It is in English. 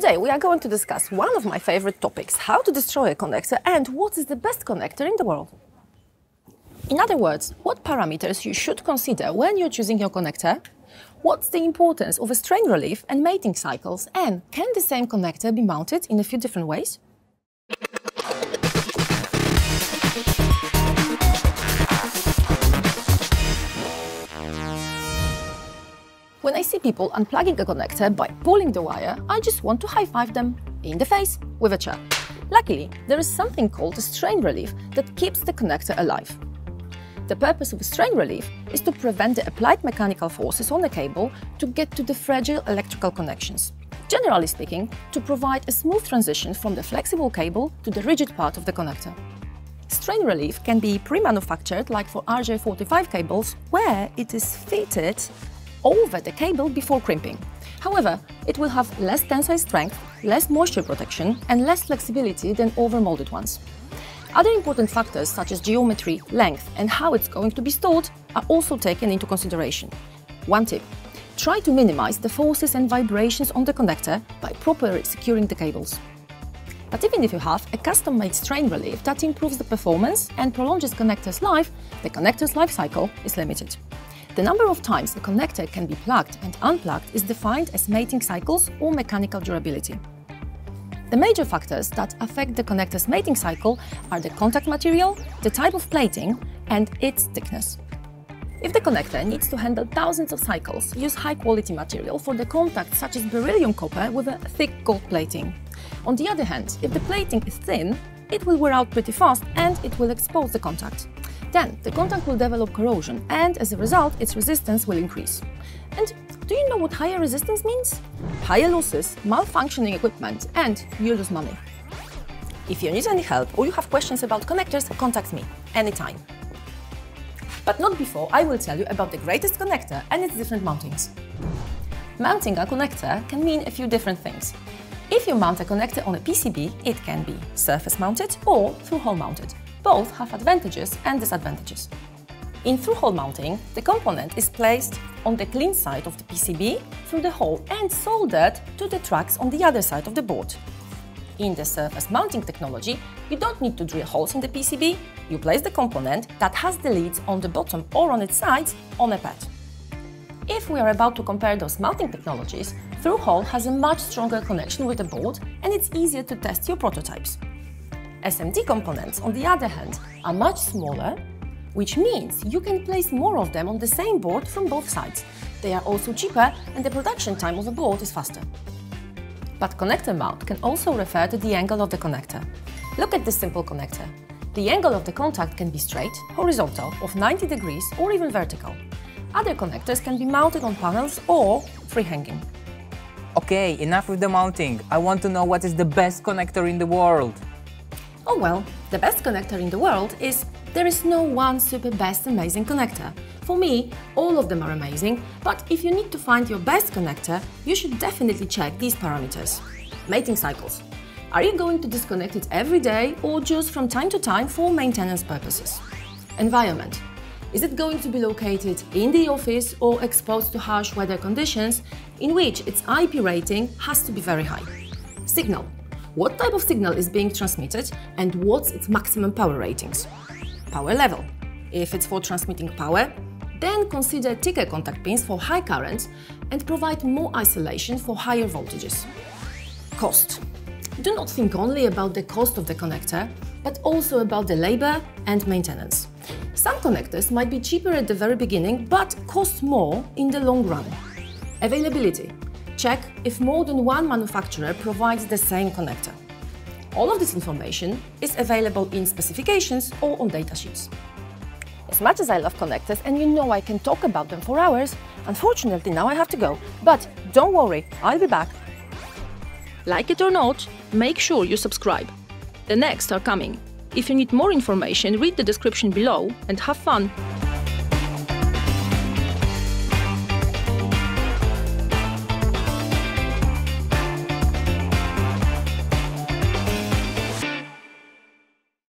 Today we are going to discuss one of my favorite topics, how to destroy a connector and what is the best connector in the world. In other words, what parameters you should consider when you're choosing your connector, what's the importance of a strain relief and mating cycles, and can the same connector be mounted in a few different ways? When I see people unplugging a connector by pulling the wire, I just want to high-five them in the face with a chair. Luckily, there is something called a strain relief that keeps the connector alive. The purpose of a strain relief is to prevent the applied mechanical forces on the cable to get to the fragile electrical connections. Generally speaking, to provide a smooth transition from the flexible cable to the rigid part of the connector. Strain relief can be pre-manufactured, like for RJ 45 cables, where it is fitted over the cable before crimping. However, it will have less tensile strength, less moisture protection, and less flexibility than overmolded ones. Other important factors such as geometry, length, and how it's going to be stored are also taken into consideration. One tip: try to minimize the forces and vibrations on the connector by properly securing the cables. But even if you have a custom-made strain relief that improves the performance and prolonges connector's life, the connector's life cycle is limited. The number of times a connector can be plugged and unplugged is defined as mating cycles or mechanical durability. The major factors that affect the connector's mating cycle are the contact material, the type of plating, and its thickness. If the connector needs to handle thousands of cycles, use high-quality material for the contact, such as beryllium copper with a thick gold plating. On the other hand, if the plating is thin, it will wear out pretty fast and it will expose the contact. Then the contact will develop corrosion and, as a result, its resistance will increase. And do you know what higher resistance means? Higher losses, malfunctioning equipment, and you lose money. If you need any help or you have questions about connectors, contact me anytime. But not before I will tell you about the greatest connector and its different mountings. Mounting a connector can mean a few different things. If you mount a connector on a PCB, it can be surface-mounted or through-hole mounted. Both have advantages and disadvantages. In through-hole mounting, the component is placed on the clean side of the PCB through the hole and soldered to the tracks on the other side of the board. In the surface mounting technology, you don't need to drill holes in the PCB, you place the component that has the leads on the bottom or on its sides on a pad. If we are about to compare those mounting technologies, through-hole has a much stronger connection with the board and it's easier to test your prototypes. SMT components, on the other hand, are much smaller, which means you can place more of them on the same board from both sides. They are also cheaper and the production time of the board is faster. But connector mount can also refer to the angle of the connector. Look at this simple connector. The angle of the contact can be straight, horizontal, of 90 degrees or even vertical. Other connectors can be mounted on panels or freehanging. Okay, enough with the mounting. I want to know what is the best connector in the world. Oh well, the best connector in the world is... There is no one super best amazing connector. For me, all of them are amazing, but if you need to find your best connector, you should definitely check these parameters. Mating cycles. Are you going to disconnect it every day or just from time to time for maintenance purposes? Environment. Is it going to be located in the office or exposed to harsh weather conditions, in which its IP rating has to be very high? Signal. What type of signal is being transmitted and what's its maximum power ratings? Power level. If it's for transmitting power, then consider thicker contact pins for high currents and provide more isolation for higher voltages. Cost. Do not think only about the cost of the connector, but also about the labor and maintenance. Some connectors might be cheaper at the very beginning, but cost more in the long run. Availability. Check if more than one manufacturer provides the same connector. All of this information is available in specifications or on data sheets. As much as I love connectors, and you know I can talk about them for hours, unfortunately now I have to go. But don't worry, I'll be back. Like it or not, make sure you subscribe. The next are coming. If you need more information, read the description below and have fun.